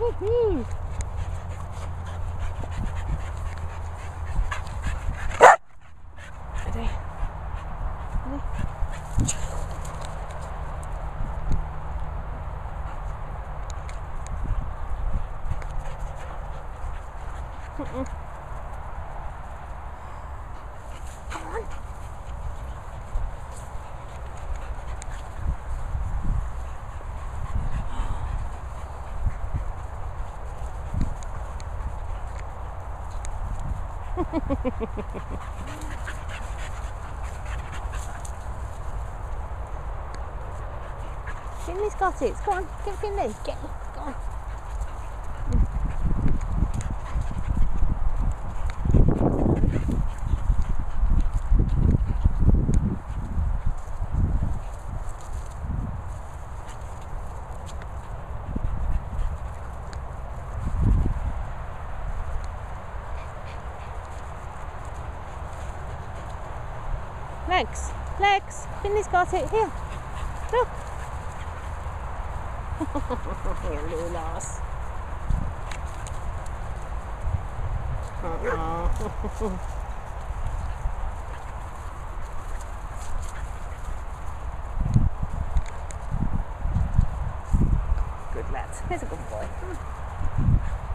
Woohoo! Finlay's got it. Come on, get Finlay. Get it. Go on. Legs, legs, Finlay's got it, here, look. You little ass. Uh-oh. Good lad, he's a good boy.